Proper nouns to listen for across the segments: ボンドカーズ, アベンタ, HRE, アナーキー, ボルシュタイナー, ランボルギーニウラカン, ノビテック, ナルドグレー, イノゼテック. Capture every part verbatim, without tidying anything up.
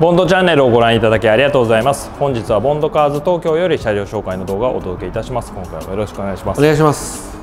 ボンドチャンネルをご覧いただきありがとうございます。本日はボンドカーズ東京より車両紹介の動画をお届けいたします。今回もよろしくお願いします。お願いします。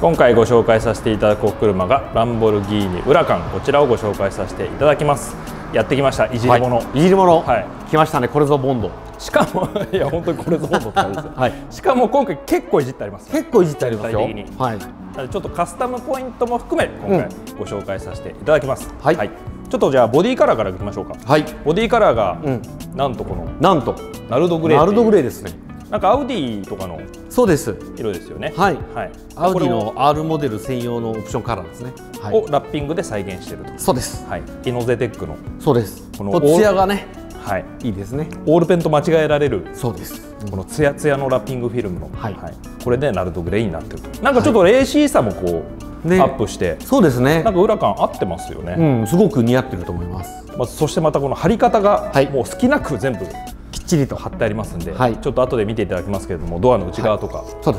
今回ご紹介させていただくお車がランボルギーニウラカン、こちらをご紹介させていただきます。やってきました、いじりもの、はい、いじりもの、はい、来ましたね、これぞボンド。しかも、いや、本当にこれぞボンドって感じですよ。はい、しかも今回結構いじってあります。結構いじってありますよ。はい、ちょっとカスタムポイントも含め、今回ご紹介させていただきます。はい、はい、ちょっとじゃあ、ボディカラーからいきましょうか。はい、ボディカラーが、うん、なんとこの、なんと、ナルドグレー。ナルドグレーですね。なんかアウディとかの色ですよね。はい、はい、アウディの アール モデル専用のオプションカラーですね。はい、をラッピングで再現していると。そうです。はい、イノゼテックの。そうです。このツヤがね。はい、いいですね。オールペンと間違えられる。そうです。このツヤツヤのラッピングフィルムの。はい、はい、これでナルドグレーになってると。なんかちょっとレーシーさもこう、ね、アップして。そうですね。なんかウラカン合ってますよね。うん、すごく似合ってると思います。まあ、そしてまたこの貼り方が、はい、もう好きなく全部。きっちりと貼ってありますんで、はい、ちょっと後で見ていただきますけれども、ドアの内側とか、そ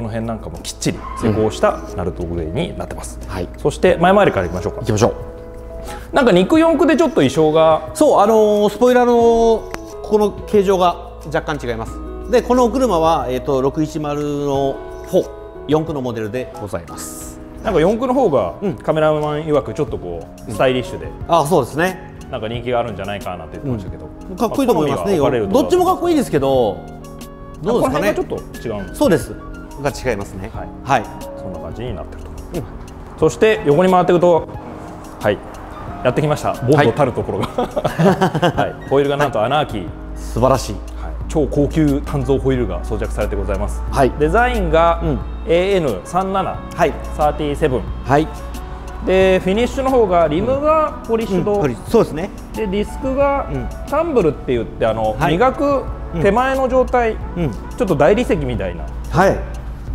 の辺なんかもきっちり施工したナルトグレーになってます。はい、そして前回りからいきましょうか。いきましょう。なんか肉四駆でちょっと衣装が、そう、あのー、スポイラーのここの形状が若干違います。で、このお車はえっ、ー、とろくひゃくじゅうの方四駆のモデルでございます。なんか四駆の方が、うん、カメラマン曰くちょっとこうスタイリッシュで、うん、あ、そうですね。なんか人気があるんじゃないかなって言ってましたけど、うん、かっこいいと思いますね。どっちもかっこいいですけど、どうですかね。ちょっと違うんです。そうです。が違いますね。はい。はい、そんな感じになってると。うん、そして横に回っていくと、はい、やってきました。ボンドたるところが、はい、はい、ホイールがなんとアナーキー、はい、素晴らしい。はい、超高級鍛造ホイールが装着されてございます。はい、デザインが エーエヌさんじゅうなな、はい、さんじゅうなな、はい。でフィニッシュの方がリムがポリッシュド、うんうん、そうですね。でディスクが、うん、タンブルって言ってあの、はい、磨く手前の状態、うん、ちょっと大理石みたいな、はい、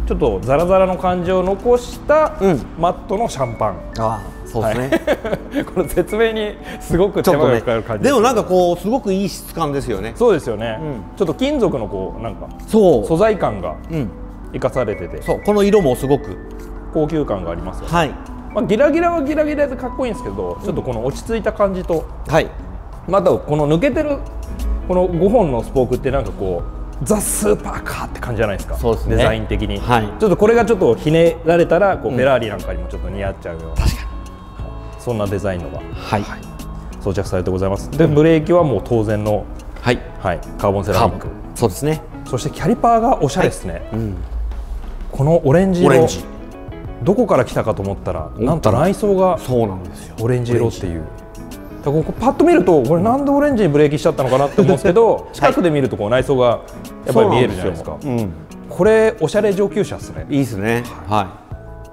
ちょっとザラザラの感じを残した、うん、マットのシャンパン。ああ、そうですね。はい、これ説明にすごく手間がかかる感じ、ね。でもなんかこうすごくいい質感ですよね。そうですよね。うん、ちょっと金属のこうなんかそう素材感が生かされてて、うん、そうこの色もすごく高級感がありますよね。はい、まあギラギラはギラギラでかっこいいんですけど、ちょっとこの落ち着いた感じと、はい、またこの抜けてるこのごほんのスポークってなんかこうザ・スーパーカーって感じじゃないですか。そうですね、デザイン的に、はい、ちょっとこれがちょっとひねられたらこうフェラーリなんかにもちょっと似合っちゃうような、うん、確かにそんなデザインのが、はいはい、装着されてございます。でブレーキはもう当然の、はいはい、カーボンセラミック。そうですね。そしてキャリパーがおしゃれですね、はい、うん、このオレンジ色、どこから来たかと思ったら、なんと内装がオレンジ色っていう。だからここパッと見ると、これなんでオレンジにブレーキしちゃったのかなって思うんですけど、近くで見るとこう内装がやっぱり見えるじゃないですか。これおしゃれ上級者ですね。いいですね。はい。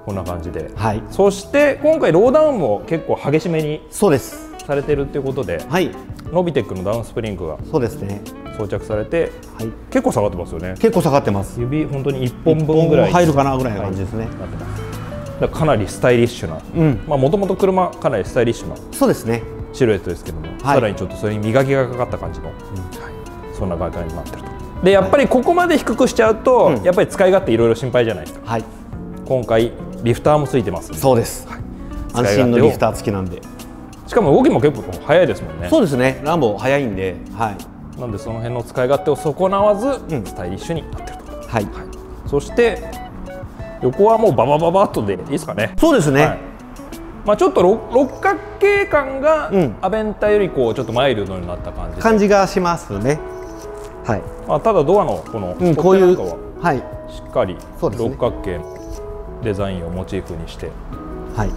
こんな感じで。はい。そして今回ローダウンも結構激しめに。そうです。されてるっていうことで。はい。ノビテックのダウンスプリングが。そうですね。装着されて、はい、結構下がってますよね。結構下がってます。指本当に一本分ぐらい。入るかなぐらいの感じですね。かなりスタイリッシュな、もともと車、かなりスタイリッシュなシルエットですけども、さらにちょっとそれに磨きがかかった感じの、そんな外観になってると。で、やっぱりここまで低くしちゃうと、やっぱり使い勝手、いろいろ心配じゃないですか。今回、リフターもついてます。そうです。安心のリフター付きなんで。しかも動きも結構速いですもんね。そうですね、ランボ速いんで、なんでその辺の使い勝手を損なわず、スタイリッシュになってると。そして横はもうババババっとでいいですかね。そうですね、はい、まあちょっと六角形感がアベンタよりこうちょっとマイルドになった感じ感じがしますね。はい、まあただドアのこのこういうしっかり六角形のデザインをモチーフにして、はい、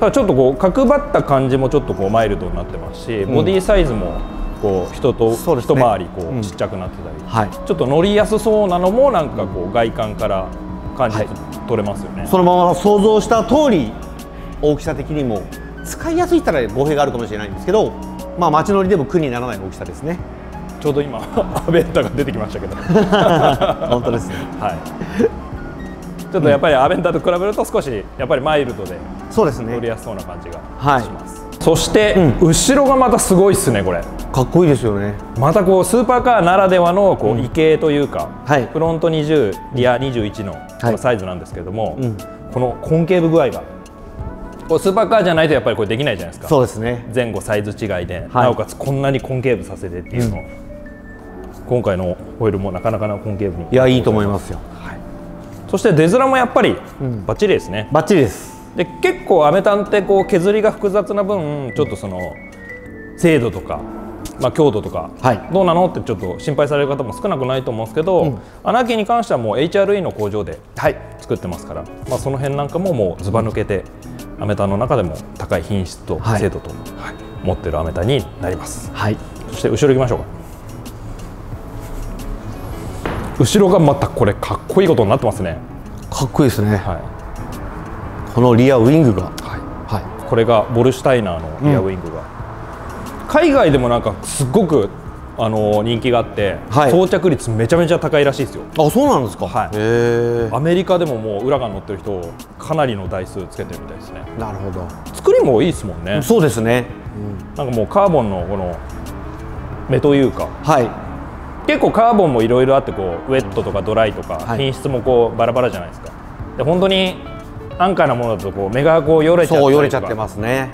ただちょっとこう角張った感じもちょっとこうマイルドになってますし、ボディサイズもこう人と一回りこうちっちゃくなってたり、うん、はい、ちょっと乗りやすそうなのもなんかこう外観から感じ取れますよね。そのまま想像した通り大きさ的にも使いやすいったら語弊があるかもしれないんですけど、まあ街乗りでも苦にならない大きさですね。ちょうど今アベンタが出てきましたけど本当ですね、はい、ちょっとやっぱりアベンタと比べると少しやっぱりマイルドで乗りやすそうな感じがします。そして、うん、後ろがまたすごいですね。これかっこいいですよね。またこうスーパーカーならではのこう異形というか、うん、はい、フロントにじゅうリアにじゅういちのこのサイズなんですけれども、はい、うん、このコンケーブ具合がこうスーパーカーじゃないとやっぱりこれできないじゃないですか。そうですね、前後サイズ違いで、はい、なおかつこんなにコンケーブさせてっていうの、うん、今回のホイールもなかなかのコンケーブに、いやいいと思いますよ、はい、そして出面もやっぱりバッチリですね、うん、バッチリです。で結構アメタンってこう削りが複雑な分ちょっとその精度とか、まあ、強度とか、はい、どうなのってちょっと心配される方も少なくないと思うんですけど、うん、アナキーに関してはもう エイチアールイー の工場で作ってますから、はい、まあその辺なんかももうずば抜けてアメタンの中でも高い品質と精度と、はいはい、持ってるアメタンになります、はい、そして後ろ行きましょうか。後ろがまたこれかっこいいことになってますね。かっこいいですね、はい、このリアウイングが、はいはい、これがボルシュタイナーのリアウイングが、うん、海外でもなんかすごくあの人気があって、はい、装着率めちゃめちゃ高いらしいですよ。あ、そうなんですか、はい、へー、アメリカでももう裏側に乗ってる人かなりの台数つけてるみたいですね。なるほど、作りもいいですもんね。そうですね、うん、なんかもうカーボンのこの目というか、はい、結構カーボンもいろいろあってこうウェットとかドライとか品質もこうバラバラじゃないですか。で本当に安価なものだとこう目がこうよれちゃって、そうよれちゃってますね。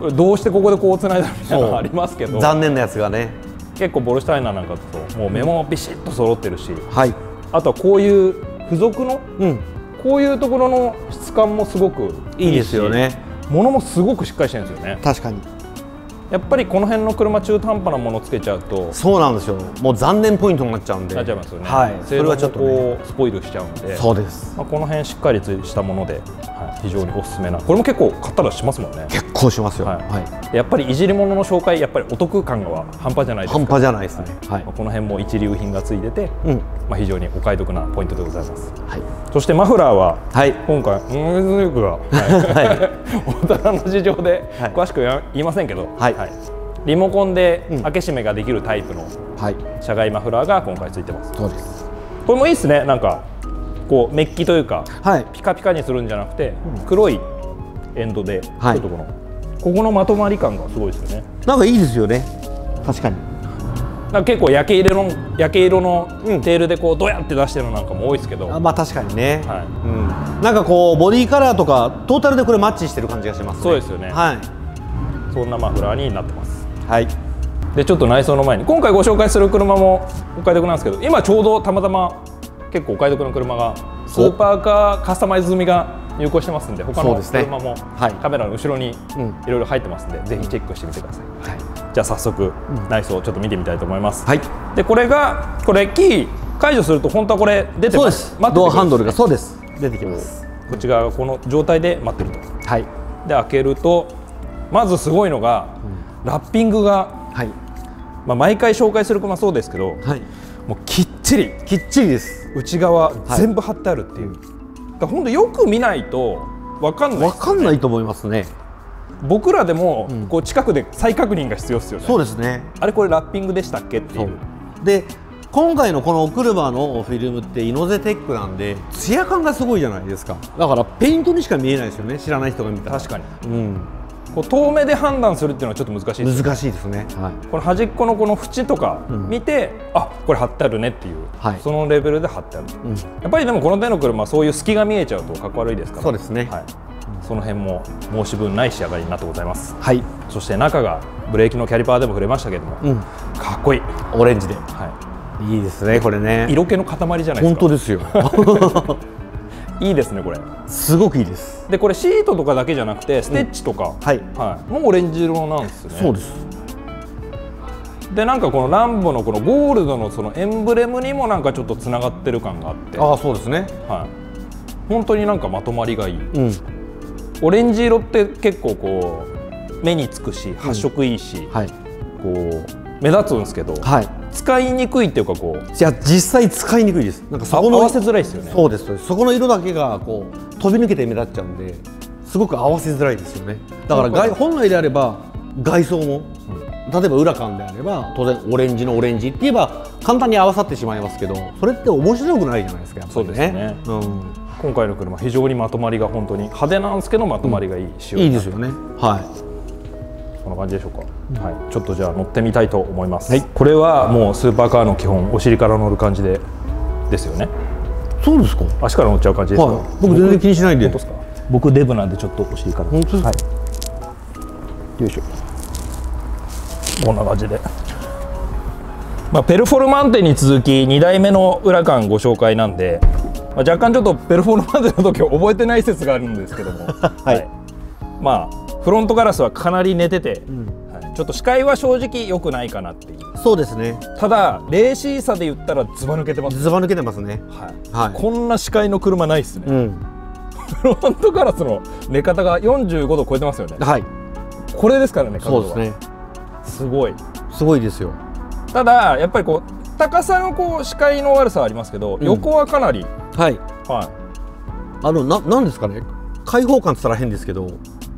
これどうしてここでこうつないだみたいなのありますけど、残念なやつがね。結構ボルシュタイナーなんかだともう目もビシッと揃ってるし、はい、あとはこういう付属の、うん、こういうところの質感もすごくいいし、いいですよね。物もすごくしっかりしてるんですよね。確かに。やっぱりこの辺の車中途半端なものをつけちゃうと、そうなんですよ、もう残念ポイントになっちゃうんで、なっちゃいますよね、はい、それはちょっと、ね、スポイルしちゃうので、そうです、まあこの辺しっかりしたもので、はい、非常におすすめな、これも結構買ったらしますもんね。結構しますよ、はいはい、やっぱりいじり物の紹介、やっぱりお得感が半端じゃないですか、半端じゃないですね、はい、この辺も一流品がついてて、うん、まあ非常にお買い得なポイントでございます。はい、そしてマフラーは、はい、今回、うん、よくは、はい、大人の事情で詳しくは言いませんけど、はいはい、リモコンで開け閉めができるタイプの車外マフラーが今回ついてます。そうです。これもいいですね。なんかこうメッキというか、はい、ピカピカにするんじゃなくて、うん、黒いエンドで、はい、ちょっとこのここのまとまり感がすごいですよね。なんかいいですよね。確かに。なんか結構焼け色の焼け色のテールでこうどうやって出してるのなんかも多いですけど。あ、まあ確かにね。はい。うん。なんかこうボディカラーとかトータルでこれマッチしてる感じがしますね。そうですよね。はい。そんなマフラーになってます。はい。でちょっと内装の前に今回ご紹介する車もお買い得なんですけど、今ちょうどたまたま結構お買い得の車がスーパーカーカスタマイズ済みが入庫してますんで、他の車もカメラの後ろにいろいろ入ってますんで、ぜひチェックしてみてください。はい、じゃあ早速内装をちょっと見てみたいと思います。はい。でこれがこれキー解除すると本当はこれ出てます。そうです。ドアハンドルがそうです。出てきます。こっち側がこの状態で待ってると。はい。で開けると。まずすごいのが、うん、ラッピングが、はい、まあ毎回紹介する車そうですけど、はい、もうきっちりきっちりです。内側全部貼ってあるっていう。だ本当よく見ないとわかんないですね。わかんないと思いますね。僕らでもこう近くで再確認が必要ですよね。うん、そうですね。あれこれラッピングでしたっけっていう。で今回のこのお車のフィルムってイノゼテックなんでツヤ感がすごいじゃないですか。だからペイントにしか見えないですよね。知らない人が見たら。確かに。うん。こう遠目で判断するっていうのはちょっと難しいです。難しいですね。はい、この端っこのこの縁とか見て、うん、あ、これ貼ってあるねっていう、はい、そのレベルで貼ってある。うん、やっぱりでもこの手の車はそういう隙が見えちゃうとかっこ悪いですから。そうですね。はい。その辺も申し分ない仕上がりになってございます。はい。そして中がブレーキのキャリパーでも触れましたけれども、うん、かっこいい。オレンジで。はい。いいですね。これね。色気の塊じゃないですか。本当ですよ。いいですねこれ。すごくいいです。でこれシートとかだけじゃなくてステッチとか、うん、はい、はい、もうオレンジ色なんですね。そうです。でなんかこのランボのこのゴールドのそのエンブレムにもなんかちょっとつながってる感があって。ああそうですね。はい。本当になんかまとまりがいい。うん、オレンジ色って結構こう目につくし発色いいし、うん、はい、こう目立つんですけど。はい。使いにくいっていうかこう、いや実際使いにくいです。なんかそこの合わせづらいですよね。そうです。そこの色だけがこう飛び抜けて目立っちゃうんで、すごく合わせづらいですよね。だから外本来であれば外装も、うん、例えばウラカンであれば当然オレンジのオレンジって言えば簡単に合わさってしまいますけど、それって面白くないじゃないですか。やっぱりね。そうですね。うん。今回の車非常にまとまりが本当に派手なんですけどまとまりがいい仕様、うん。いいですよね。はい。こんな感じでしょうか、うん、はい、ちょっとじゃあ乗ってみたいと思います、はい、これはもうスーパーカーの基本お尻から乗る感じでですよね。そうですか。足から乗っちゃう感じですか、はい、僕全然気にしないんで。本当ですか。僕デブなんでちょっとお尻から、はい、よいしょ、こんな感じで、まあ、ペルフォルマンテに続きにだいめのウラカンご紹介なんで、まあ、若干ちょっとペルフォルマンテの時は覚えてない説があるんですけども、はい、はい、まあフロントガラスはかなり寝てて、うん、はい、ちょっと視界は正直良くないかなっていう。そうですね。ただレーシーさで言ったらズバ抜けてます。ズバ抜けてますね。はい、はい、こんな視界の車ないですね。うん、フロントガラスの寝方がよんじゅうごど超えてますよね。はい。これですからね。角度はそうですね。すごい。すごいですよ。ただやっぱりこう高さのこう視界の悪さはありますけど、うん、横はかなり、はい、はい。あのななんですかね。開放感って言ったら変ですけど、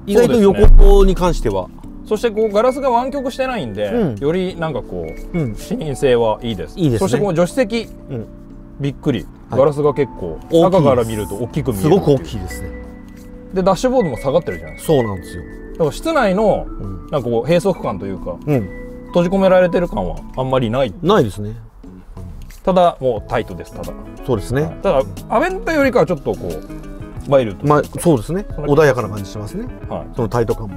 意外と横に関しては。そしてこうガラスが湾曲してないんで、うん、よりなんかこう、うん、視認性はいいです。いいですね。そしてこの助手席、うん、びっくり、ガラスが結構、はい、中から見ると大きく見える。すごく大きいですね。でダッシュボードも下がってるじゃないですか。そうなんですよ。だから室内のなんかこう閉塞感というか、うん、閉じ込められてる感はあんまりない。ないですね。ただもうタイトです。ただ。そうですね。ただアベンタよりかはちょっとこうマイルド。まあそうですね。穏やかな感じしてますね。はい。そのタイト感も。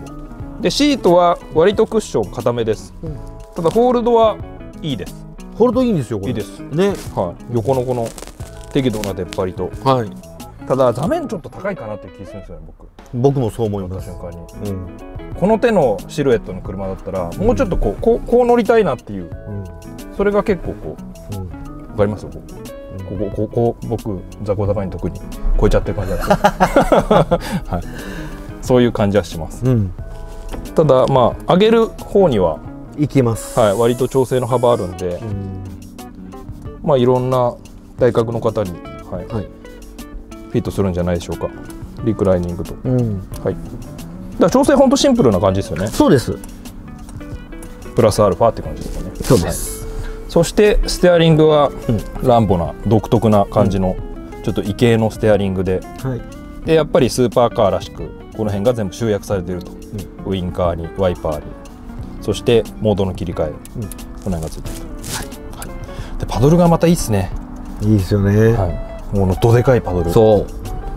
でシートは割とクッション固めです。うん、ただホールドはいいです。ホールドいいんですよ。これいいです。ね、はい。横のこの適度な出っ張りと。はい。ただ座面ちょっと高いかなって気するんですよね。僕。僕もそう思います。瞬間に。うん。この手のシルエットの車だったら、もうちょっとこう、うん、こう、こう乗りたいなっていう。うん、それが結構こう。うん、わかります。こう、うん、ここ、ここ、僕ザコザコに特に超えちゃってる感じなんですよ。はい。そういう感じはします。うん。ただまあ上げる方には行きます、はい、割と調整の幅あるんで、うん、まあいろんな体格の方に、はいはい、フィットするんじゃないでしょうか。リクライニングと、うん、はい、だから調整ほんとシンプルな感じですよね。そうです。プラスアルファって感じですよね。そうです、はい、そしてステアリングは、うん、ランボな独特な感じの、うん、ちょっと異形のステアリングで、はい、でやっぱりスーパーカーらしくこの辺が全部集約されていると、うん、ウインカーにワイパーに、そしてモードの切り替え、うん、この辺がついている、はいはい、でパドルがまたいいですね。いいですよね、はい、もうどでかいパドル。そう、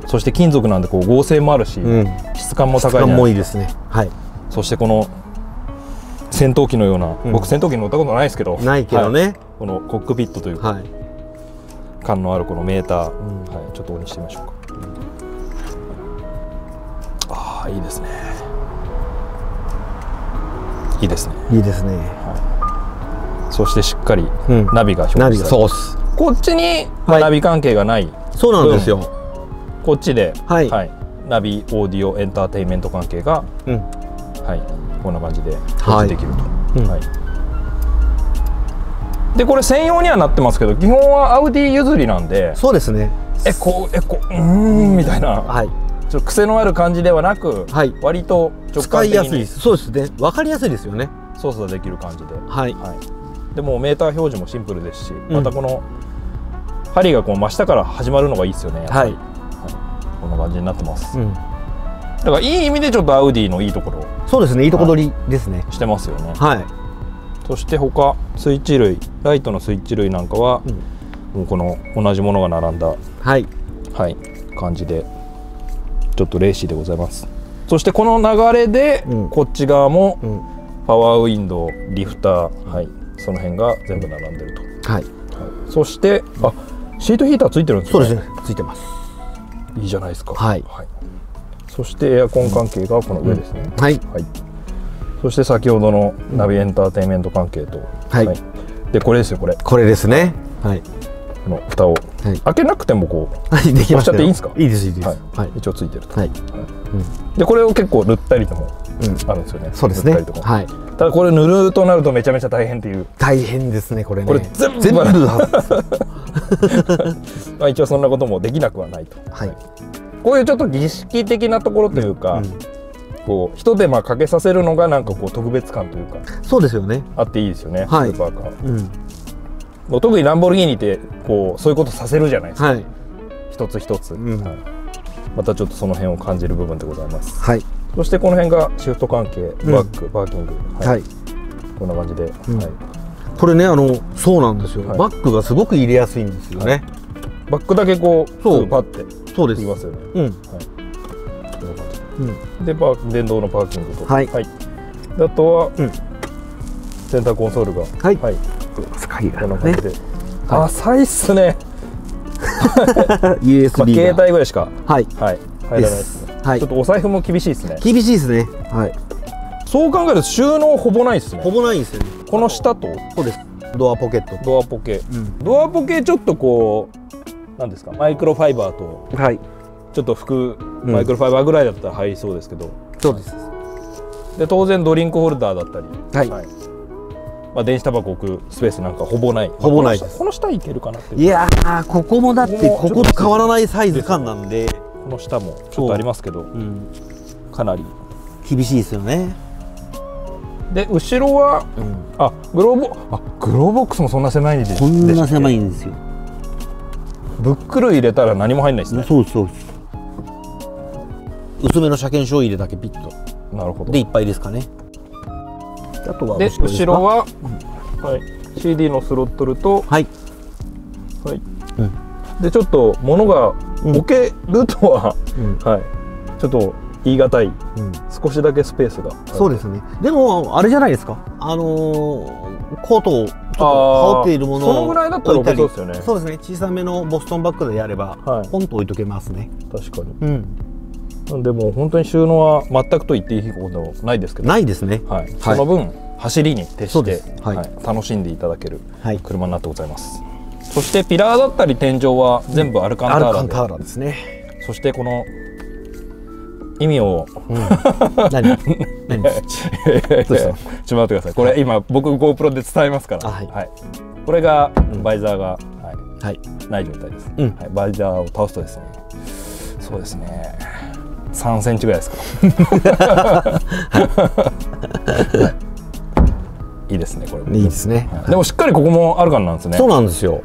そして金属なんでこう剛性もあるし、うん、質感も高いじゃないですか。質感もいいですね、はい、そしてこの戦闘機のような、うん、僕戦闘機に乗ったことないですけど、ないけどね、はい、このコックピットというか、はい、感のあるこのメーター、うん、はい、ちょっとオンにしてみましょうか。ああ、いいですね。いいですね。いいですね。はい。そしてしっかりナビが表示されて、こっちにナビ関係がない。そうなんですよ。こっちで、はい、ナビ、オーディオ、エンターテインメント関係が、はい、こんな感じで表示できると。はい。で、これ専用にはなってますけど、基本はアウディ譲りなんで。そうですね。え、こう、え、こう、うーんみたいな。はい。ちょっと癖のある感じではなく、はい、割と直感的に使いやすいです。そうですね、分かりやすいですよね。操作できる感じで、はい、はい、でもメーター表示もシンプルですし、うん、またこの針がこう真下から始まるのがいいですよね。はい、はい、こんな感じになってます、うん、だからいい意味でちょっとアウディのいいところ。そうですね、いいとこ取りですね、はい、してますよね。はい、そして他スイッチ類、ライトのスイッチ類なんかは、うん、もうこの同じものが並んだ、はい、はい、感じでちょっとレーシーでございます。そしてこの流れで、うん、こっち側も、うん、パワーウィンドウ、リフター、はい、その辺が全部並んでると。はい、はい、そして、うん、あ、シートヒーターついてるんですよね。そうですね、ついてます。いいじゃないですか。はい、はい、そしてエアコン関係がこの上ですね、うん、はい、はい、そして先ほどのナビエンターテインメント関係と、はい、はい、でこれですよ、これこれですね。はい、この蓋を開けなくてもこう押しちゃっていいんですか。いいです、いいです。一応ついてると。でこれを結構塗ったりともあるんですよね。そうですね、ただこれ塗るとなるとめちゃめちゃ大変っていう。大変ですね、これね。これ全部一応そんなこともできなくはないと。こういうちょっと儀式的なところというか、こう一手間かけさせるのがなんかこう特別感というか。そうですよね、あっていいですよね、スーパーカー。特にランボルギーニってこうそういうことさせるじゃないですか、はい、一つ一つ、うん、はい、またちょっとその辺を感じる部分でございます、はい、そしてこの辺がシフト関係、うん、バック、パーキング、はいはい、こんな感じで、うん、はい、これね、あのそうなんですよ、はい、バックがすごく入れやすいんですよね、はい、バックだけこうパッてそうです、いきますよね、うん、はい、でパー電動のパーキングと、はい、あとはセンターコンソールが、はい、こんな感じで浅いっすね。ユーエスビー 携帯ぐらいしか入らないですね。ちょっとお財布も厳しいですね。厳しいですね。そう考えると収納ほぼないですね。ほぼないんですよね。この下とそうです。ドアポケット、ドアポケ、ドアポケちょっとこうなんですか、マイクロファイバーとちょっと服マイクロファイバーぐらいだったら入りそうですけど。そうです。で当然ドリンクホルダーだったり、はい、まあ電子タバコ置くスペースなんかほぼない。ほぼないです。この下いけるかなっていう。いやー、ここもだってここと変わらないサイズ感なんで。この下もちょっとありますけど、うん、かなり厳しいですよね。で後ろは、うん、あグローボあグローボックスもそんな狭いんです。こんな狭いんですよ。ブックル入れたら何も入んないですね。そうですそうです。薄めの車検証入れだけピッと。なるほど。でいっぱいですかね。あとはで後ろは、うん、はい、シーディー のスロットルと、はいはい、うん、でちょっと物が置けるとは、うん、はい、ちょっと言い難い、うん、少しだけスペースが。そうですね。でもあれじゃないですか、あのー、コートをちょっと羽織っているものをそのぐらいだったら置けそうですよね。そうですね。小さめのボストンバッグであれば、はい、ポンと置いとけますね。確かに、うん、なんでもう本当に収納は全くと言っていいことはないですけど。ないですね、はい、その分、はい、走りに徹して、はいはい、楽しんでいただける車になってございます、はい、そしてピラーだったり天井は全部アルカンターラで、アルカンターラですね。そしてこの意味を、うん、何何どうしたの？ちょっと待ってください。これ今僕 GoPro で伝えますから。はい、はい。これが、うん、バイザーが、はい、はい、ない状態です、うん、はい。バイザーを倒すとですね。そうですね。さんセンチぐらいですか。いいですねこれ。いいですね。でもしっかりここもアルカンなんですね。そうなんですよ。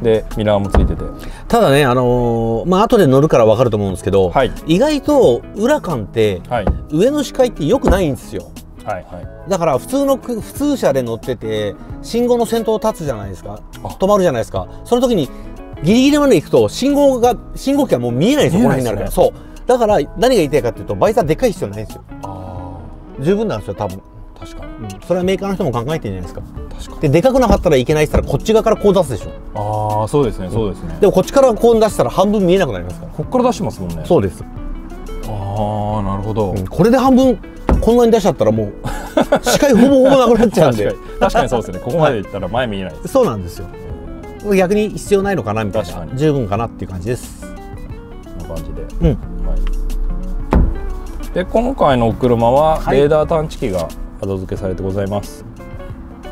でミラーもついてて、ただね、あのー、まあ後で乗るから分かると思うんですけど、はい、意外と裏感って、はい、上の視界って良くないんですよ、はいはい、だから普通の普通車で乗ってて信号の先頭を立つじゃないですか、止まるじゃないですか、その時にギリギリまで行くと信号が信号機がもう見えないんですよ、この辺になるから、ね、そうだから何が言いたいかっていうとバイザーでっかい必要ないんですよ。あー、十分なんですよ多分。確かに、うん、それはメーカーの人も考えてるんじゃないですか。確かに。ででかくなかったらいけないって言ったらこっち側からこう出すでしょ。ああそうですねそうですね、うん、でもこっちからこう出したら半分見えなくなりますから。こっから出してますもんね。そうです。ああなるほど、うん、これで半分こんなに出しちゃったらもう視界ほぼほぼなくなっちゃうんで。確かに、確かにそうですね。ここまでいったら前見えない、はい、そうなんですよ。逆に必要ないのかなみたいな、十分かなっていう感じです。こんな感じで、うん、はい、で今回のお車はレーダー探知機が、はい、後付けされてございます。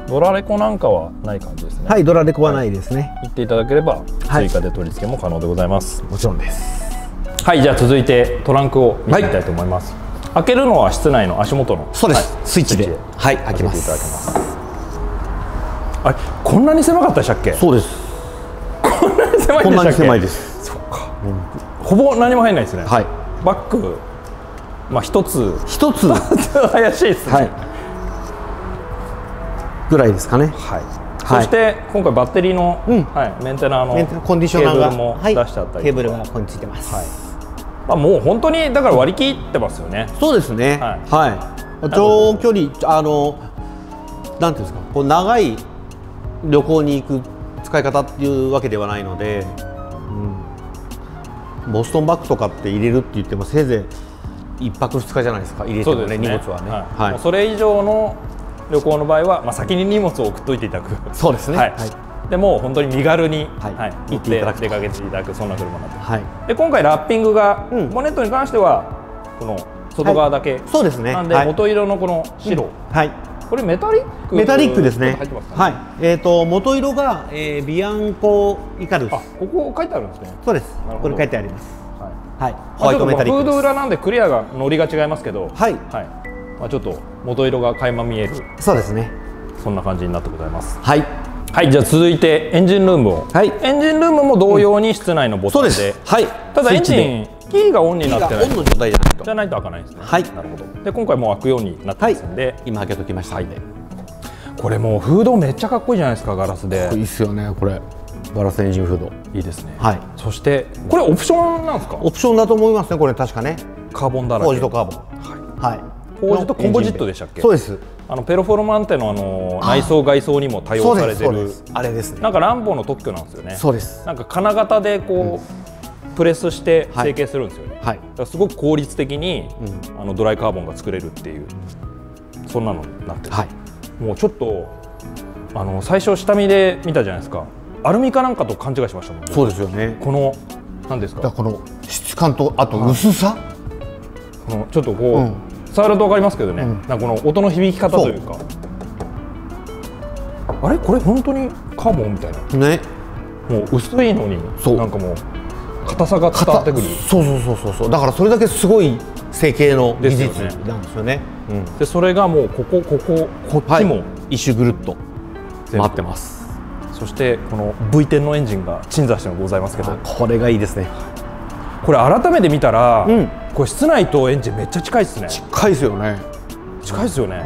ドラレコなんかはない感じですね。はい、ドラレコはないですね、はい、言っていただければ追加で取り付けも可能でございます、はい、もちろんです。はい、じゃあ続いてトランクを見ていきたいと思います、はい、開けるのは室内の足元の、そうです、はい、スイッチで、はい、開けていただきます。あれ、こんなに狭かったでしたっけ。そうです。こんなに狭いでしたっけ。こんなに狭いです。そっか、うん、ほぼ何も入んないですね、はい、バッグ、まあ一つ一つ怪しいですね、はい、ぐらいですかね。はい。そして今回バッテリーのメンテナーのコンディショナーが出してあったり、ケーブルがここについてます。まあもう本当にだから割り切ってますよね。そうですね。はい。長距離、あのなんていうんですか、こう長い旅行に行く使い方っていうわけではないので、ボストンバッグとかって入れるって言ってもせいぜい一泊二日じゃないですか。入れてもね、荷物はね。はい。それ以上の旅行の場合は、まあ、先に荷物を送っといていただく。そうですね。はい。でもう本当に身軽に、はい、行って出かけていただく、そんな車になってます。はい。で、今回ラッピングが、ボンネットに関しては、この外側だけ。そうですね。なんで、元色のこの白。はい。これメタリック。メタリックですね。はい。えっと、元色が、ビアンコイカルス。あ、ここ書いてあるんですね。そうです。これ書いてあります。はい。ホワイトメタリック。フード裏なんで、クリアが、ノリが違いますけど。はい。はい。まあちょっと元色が垣間見える。そうですね。そんな感じになってございます。はい。はい、じゃあ続いてエンジンルームを。はい。エンジンルームも同様に室内のボタンで。はい。ただエンジンキーがオンになってない。オンの状態じゃないと。じゃないと開かないですね。はい。なるほど。で今回もう開くようになってますんで。今開けときました。はい。これもうフードめっちゃかっこいいじゃないですか、ガラスで。かっこいいですよねこれ。ガラスエンジンフード。いいですね。はい。そしてこれオプションなんですか？オプションだと思いますねこれ確かね。カーボンだらけ、麹とカーボン、はい、はい、麹とコンポジットでしたっけ。そうです、あのペロフォルマンテのあの内装外装にも対応されてるあれですね。なんかランボの特許なんですよね。そうです、なんか金型でこう、うん、プレスして成形するんですよね、はい、だからすごく効率的に、うん、あのドライカーボンが作れるっていう、そんなのになってる、はい、もうちょっとあの最初下見で見たじゃないですか、アルミかなんかと勘違いしましたもんね。そうですよね、このなんですか、だからこの質感とあと薄さ、このちょっとこう、うん、触ると分かりますけどね、うん、なんかこの音の響き方というか、あれこれ本当にカーボンみたいなね、もう薄いのになんかもう硬さが伝わってくる。そうそうそうそうそう、だからそれだけすごい成形の技術なんですよね。でそれがもうこここここっちも一周ぐるっと回ってます。そしてこの ブイテン のエンジンが鎮座してもございますけど、これがいいですね。これ改めて見たら、うん、これ室内とエンジンめっちゃ近いですね。近いですよね。近いですよね。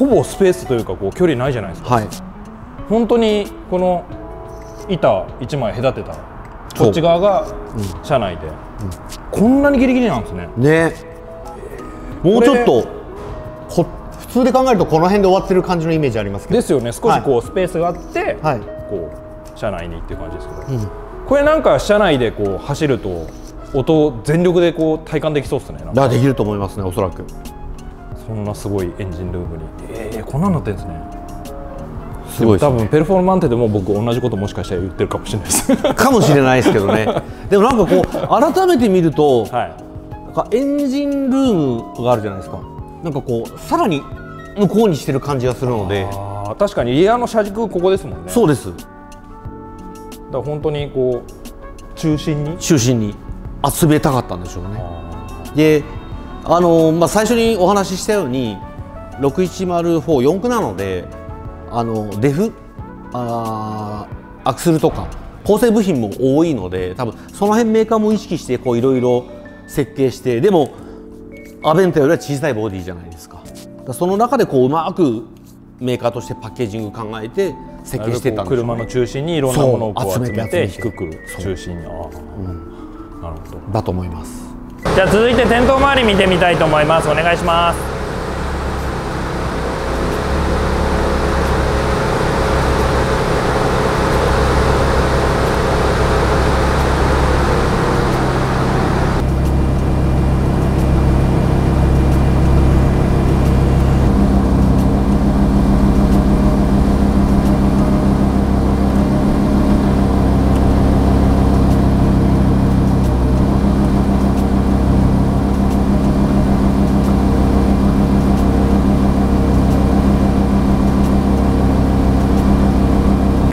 うん、ほぼスペースというかこう距離ないじゃないですか。はい、本当にこの板一枚隔てたこっち側が車内で、うんうん、こんなにギリギリなんですね。ね。もうちょっとこ普通で考えるとこの辺で終わってる感じのイメージありますけど。ですよね。少しこうスペースがあって、はい、こう車内にっていう感じですけど。うん、これなんか車内でこう走ると音を全力でこう体感できそうですね。なんかできると思いますね、おそらく。そんなすごいエンジンルームに、えー、こんなんなってるんですね。すごいですね。多分ペルフォルマンテでも僕同じこともしかしたら言ってるかもしれないです。かもしれないですけどね。でもなんかこう改めて見ると、はい、なんかエンジンルームがあるじゃないですか。なんかこうさらに向こうにしてる感じがするので。あ、確かにリアの車軸ここですもんね。そうです。だから本当にこう中心に中心に集めたかったんでしょうね。で、あのまあ、最初にお話ししたようにろくいちまるよん駆なので、あのデフあアクスルとか構成部品も多いので、多分その辺メーカーも意識していろいろ設計して、でもアベンタよりは小さいボディじゃないですか。だその中でこううまくメーカーとしてパッケージング考えて設計してたんですよね。車の中心にいろんなものをこう集めて低く中心に、なるほど、だと思います。じゃあ続いて店頭周り見てみたいと思います。お願いします。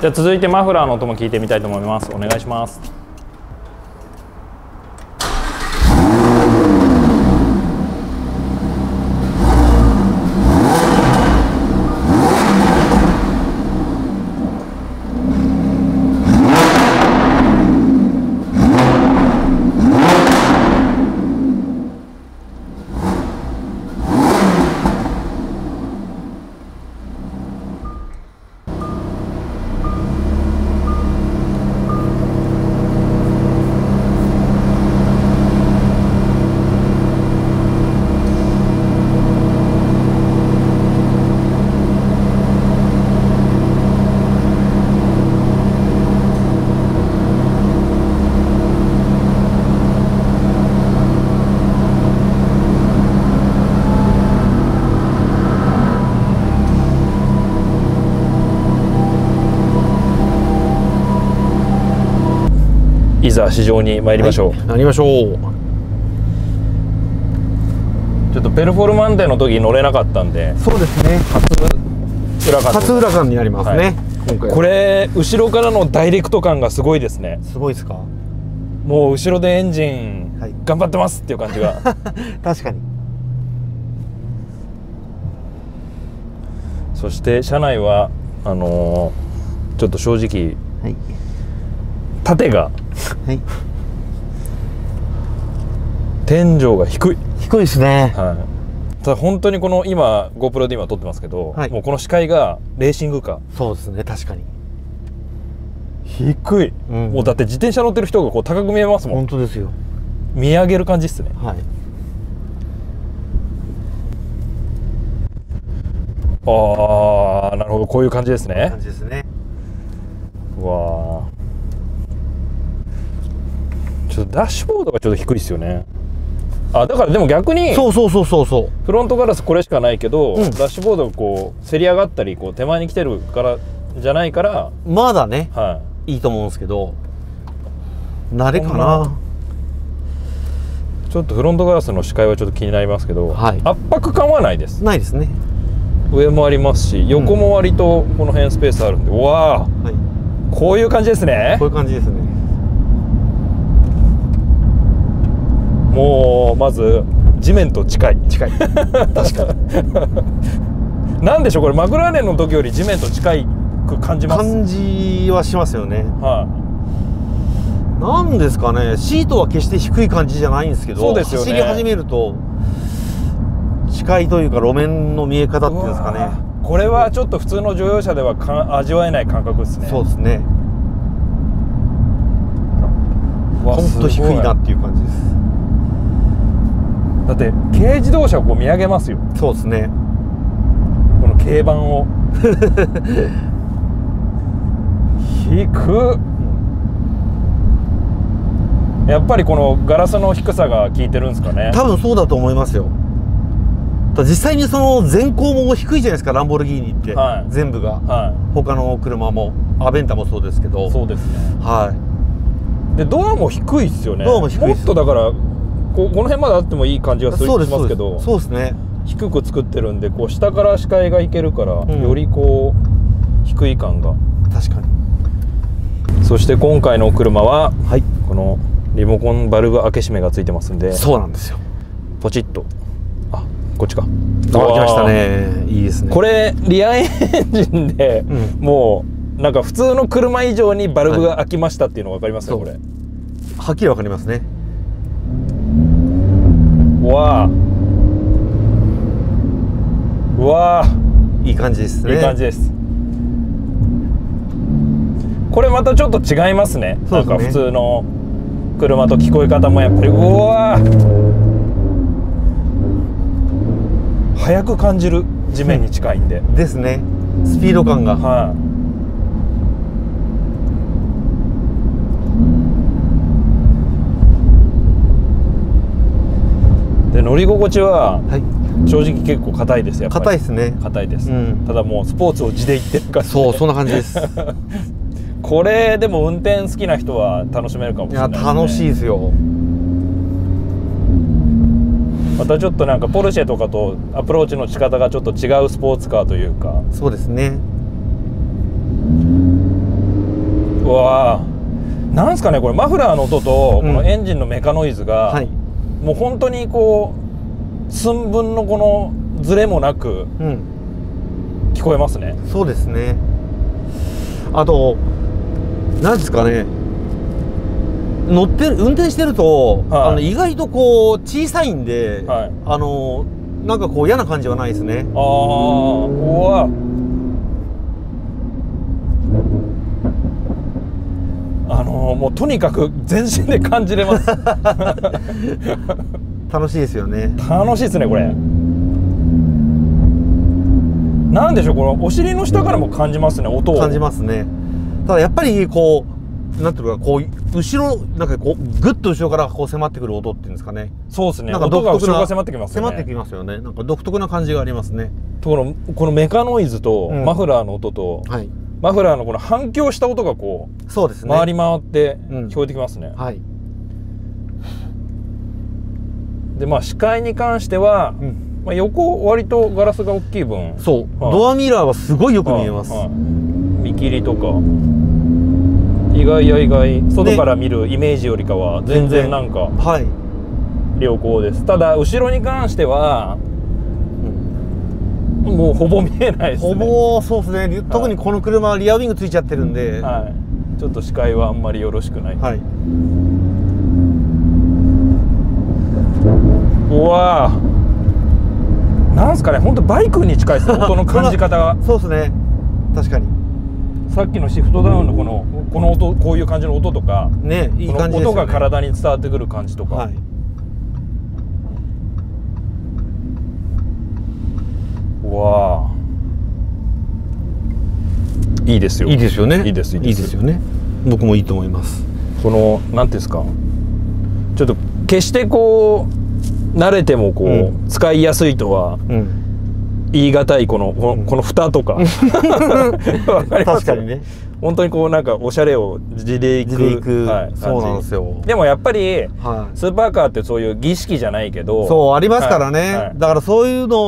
じゃあ続いてマフラーの音も聞いてみたいと思います。お願いします。いざ市場に参りましょう。はい、参りましょう。ちょっとペルフォルマンテの時乗れなかったんで、そうですね。初浦間。初浦間になりますね。はい、今回これ後ろからのダイレクト感がすごいですね。すごいですか。もう後ろでエンジン、はい、頑張ってますっていう感じが。確かに。そして車内はあのー、ちょっと正直、はい、縦が。はい、天井が低い低いですね。はい、ただ本当にこの今 GoPro で今撮ってますけど、はい、もうこの視界がレーシングカー。そうですね、確かに低い、うん、もうだって自転車乗ってる人がこう高く見えますもん。本当ですよ、見上げる感じっすね。はい、ああ、なるほど、こういう感じですね。こういう感じですね。うわあ。ちょっとダッシュボードがちょっと低いですよね。あ、だからでも逆にそうそうそうそうそうフロントガラスこれしかないけど、うん、ダッシュボードがこうせり上がったりこう手前に来てるからじゃないからまだね、はい、いいと思うんですけど、慣れかな。ちょっとフロントガラスの視界はちょっと気になりますけど、はい、圧迫感はないです。ないですね。上もありますし、横も割とこの辺スペースあるんで、うん、うわー、はい、こういう感じですね。こういう感じですね。もうまず地面と近い近い確かになんでしょう、これマクラーレンの時より地面と近く感じます。感じはしますよね。はい、なんですかね、シートは決して低い感じじゃないんですけど、そうですよね、走り始めると近いというか路面の見え方っていうんですかね。これはちょっと普通の乗用車ではか味わえない感覚ですね。そうですね。ほんと低いなっていう感じです。だって軽自動車をこう見上げますよ。そうですね。この軽バンを低く、やっぱりこのガラスの低さが効いてるんですかね。多分そうだと思いますよ。実際にその前後も低いじゃないですか、ランボルギーニって、はい、全部が、はい、他の車もアベンタもそうですけど。そうですね。はい。でドアも低いですよね。ドアも低いです。もっとだから。こ, この辺まであってもいい感じがするしますけど、そうですね、低く作ってるんでこう下から視界がいけるから、うん、よりこう低い感が。確かに。そして今回のお車は、はい、このリモコンバルブ開け閉めがついてますんで。そうなんですよ。ポチッと。あ、こっちか。開きましたね。いいですね。これリアエンジンで、うん、もうなんか普通の車以上にバルブが開きましたっていうのが分かりますよ、はい、これ。はっきり分かりますね。わあ、うわあ、いい感じですね。いい感じです。これまたちょっと違いますね。そうですね。なんか普通の車と聞こえ方もやっぱりうわあ速く感じる、地面に近いんで、うん、ですね。スピード感が、はい、乗り心地は正直結構硬いです。やっぱり硬いですね。硬いです、うん、ただもうスポーツを地でいってるから、ね、そう、そんな感じですこれでも運転好きな人は楽しめるかもしれないですね。いや楽しいですよ。またちょっとなんかポルシェとかとアプローチの仕方がちょっと違うスポーツカーというか。そうですね。うわー、なんすかねこれ、マフラーの音とこのエンジンのメカノイズが、うん、はい、もう本当にこう寸分のこのズレもなく聞こえますね、うん、そうですね。あと何ですかね、乗って運転してると、はい、あの意外とこう小さいんで、はい、あのなんかこう嫌な感じはないですね。ああ、うわあのー、もうとにかく全身で感じれます楽しいですよね。楽しいですね。これなんでしょう、このお尻の下からも感じますね、音を感じますね。ただやっぱりこうなんていうか、こう後ろなんかこうグッと後ろからこう迫ってくる音っていうんですかね。そうですね。なんか独特な音が後ろが迫ってきますよね。迫ってきますよね。なんか独特な感じがありますね。ところこのメカノイズとマフラーの音と、うん、はい、マフラーのこの反響した音がこう、そうですね、回り回って聞こえてきますね、うん、はい。でまあ視界に関しては、うん、まあ、横割とガラスが大きい分、そう、はい、ドアミラーはすごいよく見えます、はいはい、見切りとか意外や意外、外から見るイメージよりかは全然なんか、はい、良好です。ただ後ろに関してはもうほぼ見えないですね。ほぼそうですね。特にこの車はリアウィングついちゃってるんで、はい、ちょっと視界はあんまりよろしくない。はい、うわー、なんすかね、本当バイクに近いですね音の感じ方がそうですね。確かにさっきのシフトダウンのこのこの音、こういう感じの音とかね、いい感じですよね。音が体に伝わってくる感じとか、はい、わあ、いいですよ。いいですよね。いいです。いいですよね。僕もいいと思います。このなんていうんですか。ちょっと決してこう慣れてもこう、うん、使いやすいとは。うん言い難いこのこの、この蓋とか確かにね本当にこうなんかおしゃれを地でいく、はい、そうなんですよ。でもやっぱり、はい、スーパーカーってそういう儀式じゃないけどそうありますからね、はいはい、だからそういうの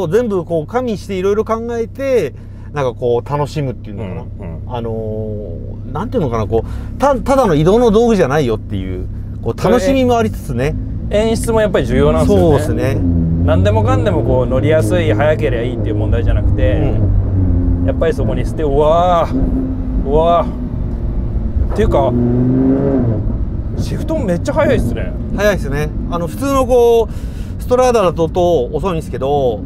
を全部こう加味していろいろ考えてなんかこう楽しむっていうのかな、うんうん、あのなんていうのかなこう た, ただの移動の道具じゃないよってい う, こう楽しみもありつつね演出もやっぱり重要なんですよね。そうですね。何でもかんでもこう乗りやすい速ければいいっていう問題じゃなくて、うん、やっぱりそこに捨てうわーうわーっていうかシフトめっちゃ速いっすね。速いっすね。あの普通のこうストラーダだとと遅いんですけど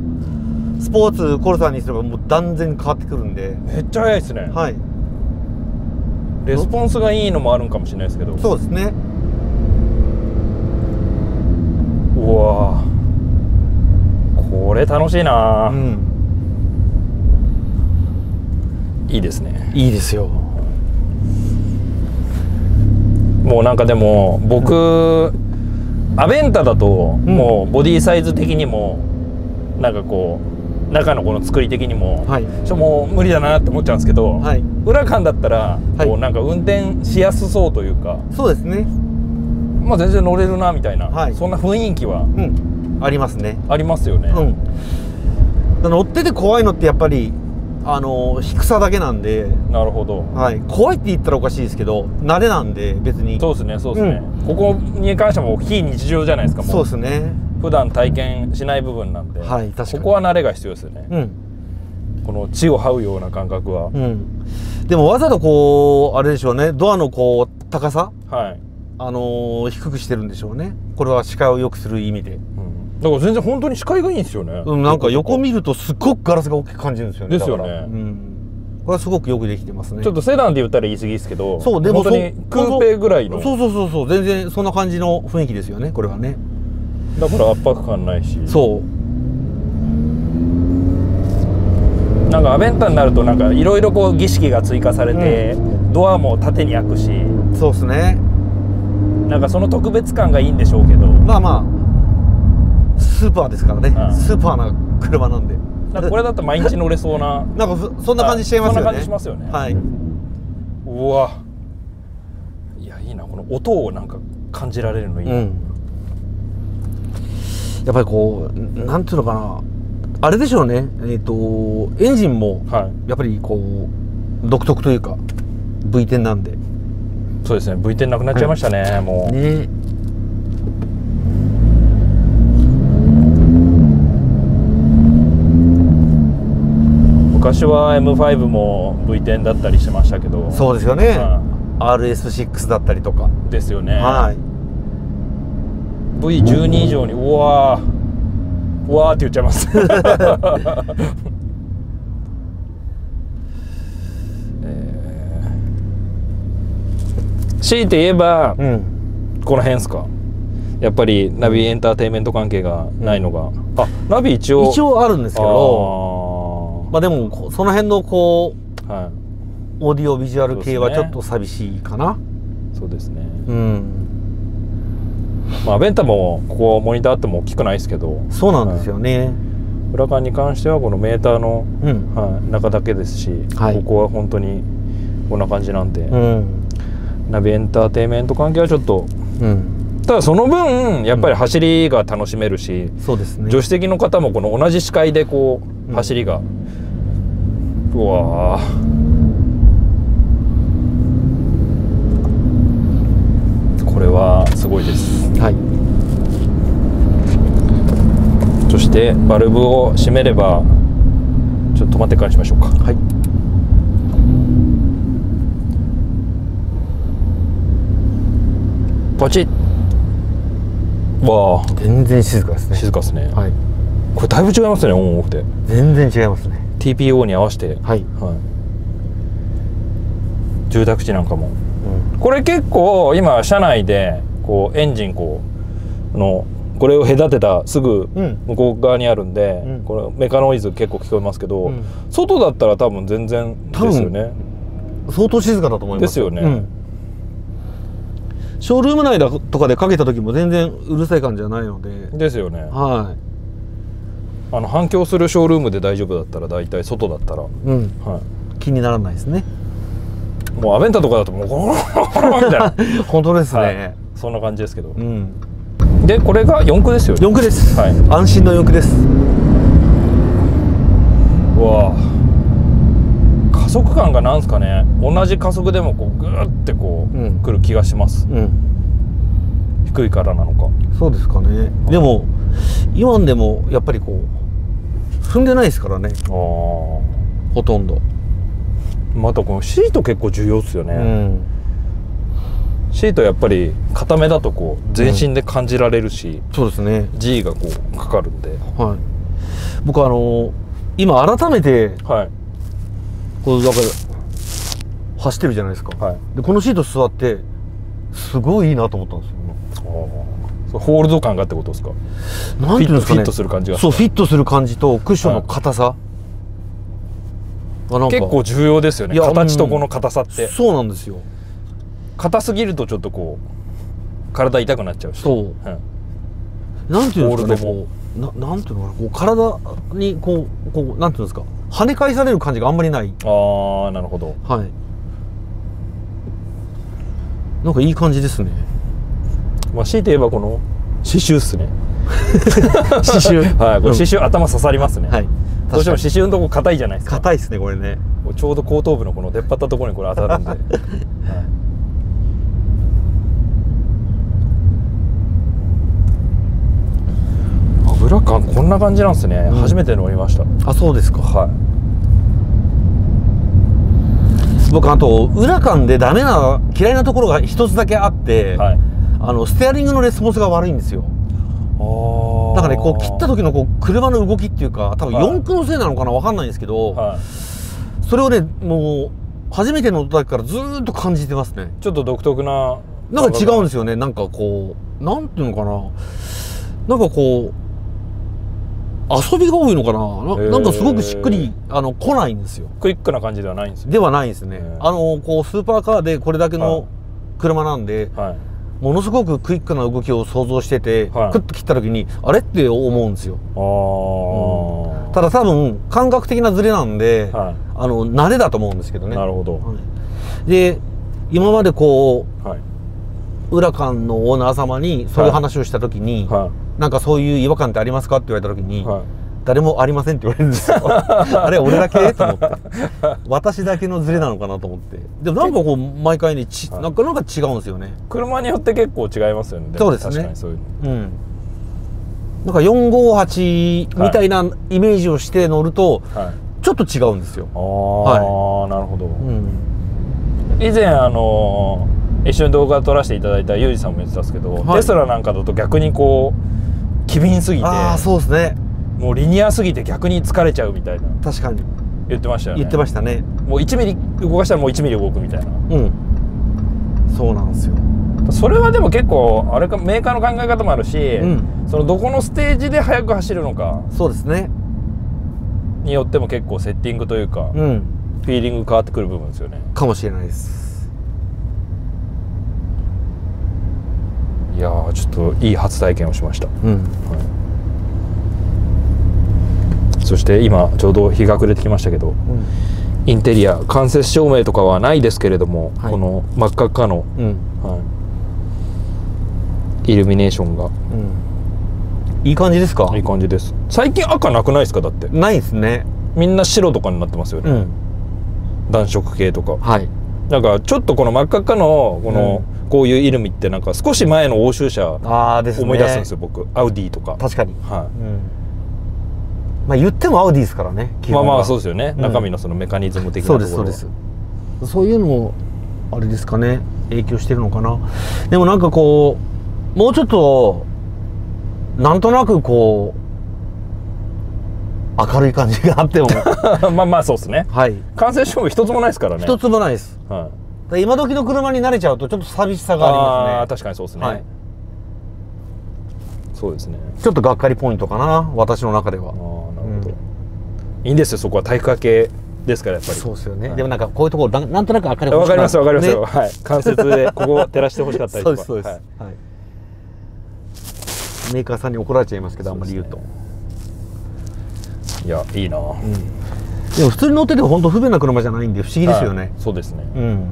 スポーツコルサーにすればもう断然変わってくるんでめっちゃ速いっすね。はい。レスポンスがいいのもあるんかもしれないですけどそうですね。うわーこれ楽しいな、うん、いいですね。いいですよ。もうなんかでも僕、うん、アベンタだともうボディサイズ的にもなんかこう中のこの作り的にも、はい、ちょっともう無理だなって思っちゃうんですけど、はい、ウラカンだったらこうなんか運転しやすそうというか、はい、そうですね。まあ全然乗れるなみたいな、はい、そんな雰囲気は、うんありますね。ありますよね。うん、乗ってて怖いのってやっぱりあの低さだけなんで。なるほど。はい。怖いって言ったらおかしいですけど慣れなんで別に。そうですね。そうですね。うん、ここに関しても非日常じゃないですか。もうそうですね。普段体験しない部分なんで。はい。確かにここは慣れが必要ですよね。うん、この地を這うような感覚は。うん、でもわざとこうあれでしょうね。ドアのこう高さ。はい。あの低くしてるんでしょうね。これは視界を良くする意味で。うんだから全然本当に視界がいいんですよね。うん、なんか横見るとすっごくガラスが大きく感じるんですよね。ですよね。うん。これはすごくよくできてますね。ちょっとセダンで言ったら言い過ぎですけど。そう、でも本当にクーペぐらいの。そうそうそうそう、全然そんな感じの雰囲気ですよね。これはね。だから圧迫感ないし。そう。なんかアベンタになるとなんかいろいろこう儀式が追加されて、うん、ドアも縦に開くし。そうですね。なんかその特別感がいいんでしょうけど。まあまあ。スーパーですからね。スーパーな車なんで。これだと毎日乗れそうな。なんかそんな感じしちゃいますよね。そんな感じしますよね。はい。うわ。いやいいなこの音をなんか感じられるのいい。やっぱりこうなんていうのかなあれでしょうね。えっとエンジンもやっぱりこう独特というか ブイテン なんで。そうですね。ブイテン なくなっちゃいましたね。もう。ね。昔は エムファイブ も ブイテン だったりしましたけどそうですよね、うん、アールエスシックス だったりとかですよね、はい、ブイじゅうに 以上にうわーうわーって言っちゃいます強いて言えば、うん、この辺ですかやっぱりナビエンターテインメント関係がないのが、うん、あナビ一応一応あるんですけどまあでもその辺のこう、はい、オーディオビジュアル系はちょっと寂しいかな。そうですね。うん。まあアベンタもここモニターあっても大きくないですけど。そうなんですよね。ウラカンに関してはこのメーターの、うんはい、中だけですし、はい、ここは本当にこんな感じなんで、うん、ナビエンターテインメント関係はちょっと。うんただその分やっぱり走りが楽しめるし、うん、そうですね。助手席の方もこの同じ視界でこう走りが、うんうわこれはすごいです、はい、そしてバルブを閉めればちょっと止まってからしましょうか、はい、ポチッわ全然静かですね。静かですね、はい、これだいぶ違いますね。オンオフで全然違いますね。ティーピーオー に合わせて、はいはい、住宅地なんかも、うん、これ結構今車内でこうエンジンこうのこれを隔てたすぐ向こう側にあるんで、うん、このメカノイズ結構聞こえますけど、うん、外だったら多分全然ですよね。相当静かだと思います。ですよね、うん。ショールーム内だとかでかけた時も全然うるさい感じじゃないので。ですよね。はい。あの反響するショールームで大丈夫だったら、大体外だったら、うん、はい、気にならないですね。もうアベンタとかだともうゴロゴロみたいな本当ですね、はい、そんな感じですけど、うん、でこれが四駆ですよね。四駆です、はい、安心の四駆です。わあ、加速感がなんですかね、同じ加速でもこうグーってこう、うん、くる気がします、うん、低いからなのか。そうですかね、はい、でも今でもやっぱりこう踏んでないですからね、ほとんど。またこのシート結構重要ですよね、うん、シートやっぱり固めだとこう全身で感じられるし、うん、そうですね、 G がこうかかるんで、はい、僕あのー、今改めて、はい、こうだから走ってるじゃないですか、はい、でこのシート座ってすごいいいなと思ったんですよ。ホールド感がってことですか。なんていうんですかね、フィットする感じが。そう、フィットする感じとクッションの硬さ、はい、結構重要ですよね、形とこの硬さって、うん、そうなんですよ。硬すぎるとちょっとこう体痛くなっちゃうし、そう、うん、なんていうんですかね、こうな、なんていうのかな、こう体にこう、こうなんていうんですか、跳ね返される感じがあんまりない。ああ、なるほど、はい、なんかいい感じですね。まあ強いて言えばこの刺繍っすね。刺繍、はい、これ刺繍頭刺さりますね。はい。どうしても刺繍のとこ硬いじゃないですか。硬いですね、これね。ちょうど後頭部のこの出っ張ったところにこれ当たるんで。はい、油感こんな感じなんですね。うん、初めて乗りました。あ、そうですか。はい。僕あと裏感でダメな嫌いなところが一つだけあって。はい。あのステアリングのレスポンスが悪いんですよ。あ、だから、ね、こう切った時のこう車の動きっていうか、多分四駆のせいなのかな、わかんないんですけど、はい、それをね、もう初めて乗った時からずっと感じてますね。ちょっと独特な、なんか違うんですよね。なんかこう、なんていうのかな、なんかこう遊びが多いのかな、 な, なんかすごくしっくりあの来ないんですよ。クイックな感じではないんですよ。ではないですね。あのこうスーパーカーでこれだけの車なんで、はいはい、ものすごくクイックな動きを想像してて、はい、クッと切った時にあれって思うんですよ。あ、うん、ただ多分感覚的なズレなんで、はい、あの慣れだと思うんですけどね。なるほど、はい、で今までこう、はい、裏館のオーナー様にそういう話をした時に、はい、なんかそういう違和感ってありますかって言われた時に、はい、誰もありませんって言われるんですよ。あれ俺だけと思って私だけのズレなのかなと思って。でもなんかこう毎回ね、ち、なんかなんか違うんですよね。車によって結構違いますよね。そうですね、確かにそういうの、うん、なんかよんごはちみたいなイメージをして乗ると、はい、ちょっと違うんですよ。ああ、はい、なるほど、うん、以前あのー、一緒に動画撮らせていただいたユージさんも言ってたんですけど、はい、テスラなんかだと逆にこう機敏すぎて、ああ、そうですね、もうリニアすぎて逆に疲れちゃうみたいな。確かに言ってましたよね。言ってましたね。もういちミリ動かしたらもういちミリ動くみたいな。うん。そうなんですよ。それはでも結構あれか、メーカーの考え方もあるし、うん、そのどこのステージで速く走るのか。そうですね。によっても結構セッティングというか、うん、フィーリング変わってくる部分ですよね。かもしれないです。いやー、ちょっといい初体験をしました。うん。はい、そして今ちょうど日が暮れてきましたけど、うん、インテリア間接照明とかはないですけれども、はい、この真っ赤っかの、うん、はい、イルミネーションが、うん、いい感じですか。いい感じです。最近赤なくないですか。だってないですね。みんな白とかになってますよね、うん、暖色系とか、はい、なんかちょっとこの真っ赤っかのこの、うん、こういうイルミってなんか少し前の欧州車思い出すんですよ、僕。アウディとか。確かに、はい、うん、まあ言ってもアウディですからね。まあまあそうですよね、うん、中身のそのメカニズム的なところ。そうですそうです。そういうのもあれですかね、影響してるのかな。でもなんかこうもうちょっとなんとなくこう明るい感じがあってもまあまあそうですね、はい、完成証明一つもないですからね。一つもないです、はい、今時の車に慣れちゃうとちょっと寂しさがありますね。ああ、確かにそうですね、はい、そうですね、ちょっとがっかりポイントかな、私の中では。ああ、なるほど、うん、いいんですよ、そこは体育会系ですからやっぱり。そうですよね。でもなんかこういうところなんとなく明るく。わかりますわかりますよ。はい。間接でここ照らしてほしかったりとか。そうですそうです。はい。メーカーさんに怒られちゃいますけどあんまり言うと。いやいいな。でも普通に乗ってて本当不便な車じゃないんで不思議ですよね。そうですね。うん。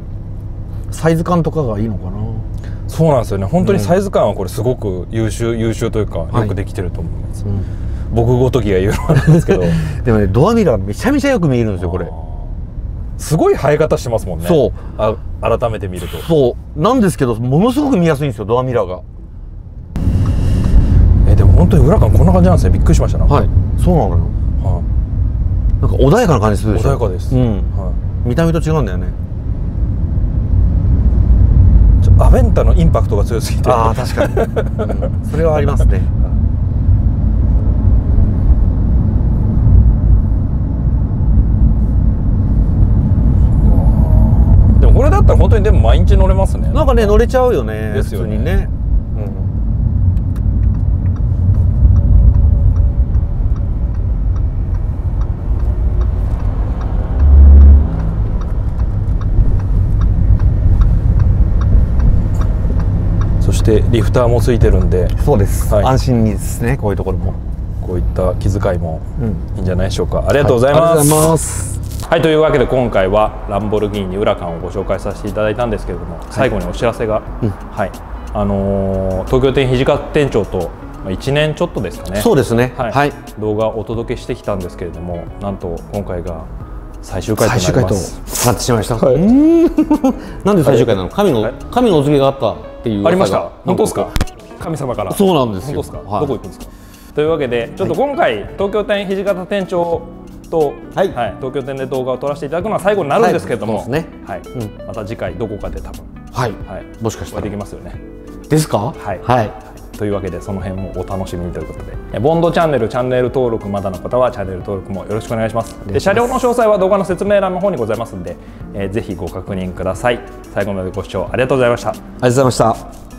サイズ感とかがいいのかな。そうなんですよね。本当にサイズ感はこれすごく優秀優秀というかよくできてると思います。僕ごときが言うのなんですけどでもねドアミラーめちゃめちゃよく見えるんですよこれ。すごい生え方してますもんね。そうあ改めて見るとそうなんですけどものすごく見やすいんですよドアミラーが。えでも本当に裏感こんな感じなんですね。びっくりしましたな。はいそうなのよ。はいなんか穏やかな感じするでしょ。穏やかです。うんはい見た目と違うんだよね。アベンタのインパクトが強すぎてああ確かに、うん、それはありますね。これだったら本当にでも毎日乗れますね。なんかね乗れちゃうよね。ですよね。普通にね。うん、そしてリフターもついてるんで。そうです。はい、安心ですねこういうところも。こういった気遣いもいいんじゃないでしょうか。うん、ありがとうございます。はいはいというわけで今回はランボルギーニウラカンをご紹介させていただいたんですけれども、はい、最後にお知らせが、うんはいあのー、東京店土方店長といちねんちょっとですかねそうですね、はいはい、動画をお届けしてきたんですけれどもなんと今回が最終回となります。最終回となってしまいました。はい、なんで最終回なの？神の神のお告げがあったっていうありました。本当ですか？神様から。そうなんですよ。本当ですか？はい、どこ行くんですか？というわけでちょっと今回、はい、東京店土方店長とはい、はい、東京店で動画を撮らせていただくのは最後になるんですけれども、また次回どこかで多分、はい、はい、もしかしたらできますよね。ですか？はい、はい、というわけでその辺もお楽しみにということで、ボンドチャンネルチャンネル登録まだの方はチャンネル登録もよろしくお願いします。で、車両の詳細は動画の説明欄の方にございますので、えー、ぜひご確認ください。最後までご視聴ありがとうございました。ありがとうございました。